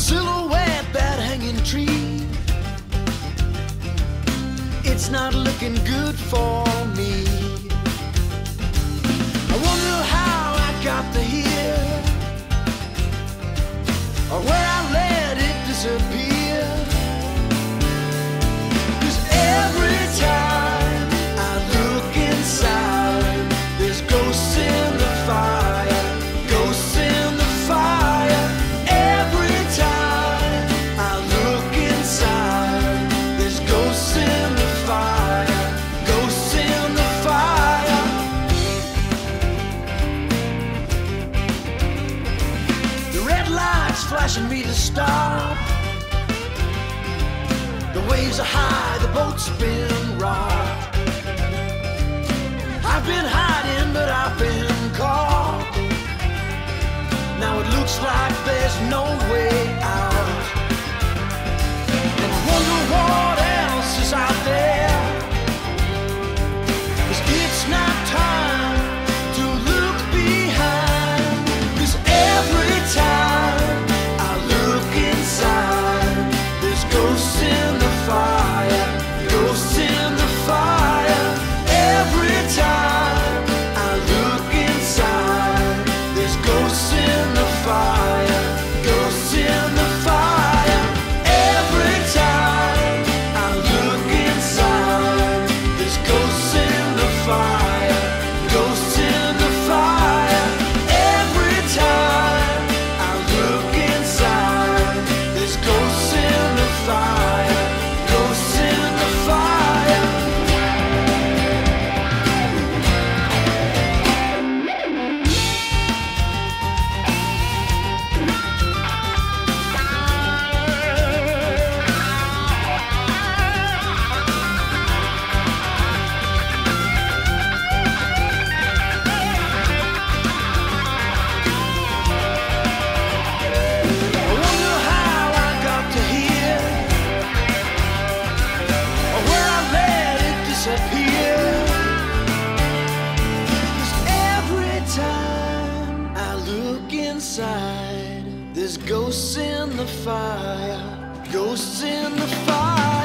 silhouette that hanging tree. It's not looking good for me. I wonder how I got to here, or where I let it disappear. 'Cause every time I look inside, there's ghosts in the fire, ghosts in the fire. Every time I look inside, there's ghosts in the fire, ghosts in the fire. The red light's flashing me to stop. The waves are high, the boat's been rocked. I've been hiding, but I've been caught. Now it looks like there's no way out. And I wonder what else is out there, 'cause it's not time to look behind. 'Cause every time I look inside, there's ghosts in the fire, ghosts in the fire. Every time I look inside, there's ghosts in the fire, ghosts in the fire. Every time I look inside, there's ghosts in the fire, ghosts in the fire. Every time I look inside, there's ghosts in the fire, ghosts in the fire. I wonder how I got to here, or where I let it disappear. 'Cause every time I look inside, there's ghosts in the fire, ghosts in the fire.